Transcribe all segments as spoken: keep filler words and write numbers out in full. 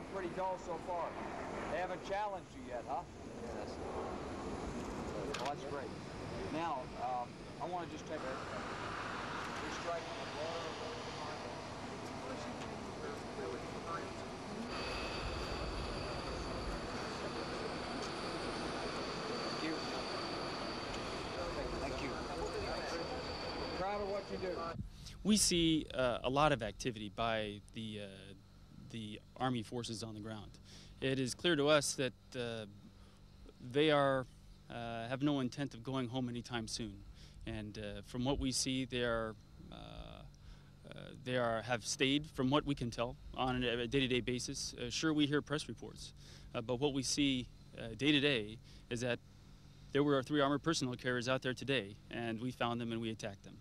been pretty dull so far. They haven't challenged you yet, huh? Yes. Well, that's great. Now, um, I want to just take a strike on the ball. Thank you. Thank you. Proud of what you do. We see uh, a lot of activity by the uh, the Army forces on the ground. It is clear to us that uh, they are uh, have no intent of going home anytime soon, and uh, from what we see, they are uh, uh, they are have stayed, from what we can tell, on a day-to-day basis. Uh, sure, we hear press reports, uh, but what we see day-to-day uh, is that there were three armored personnel carriers out there today, and we found them and we attacked them.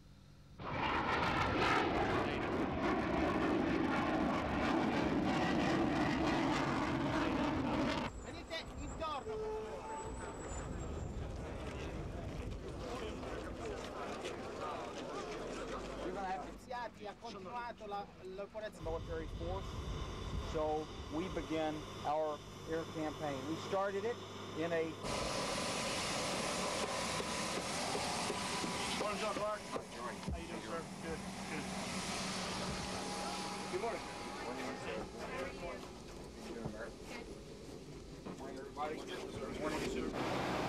Military force, so we begin our air campaign. We started it in a... Morning, John Clark. How you doing, sir? Good. Good. Good morning. Good morning, everybody. Good morning, sir.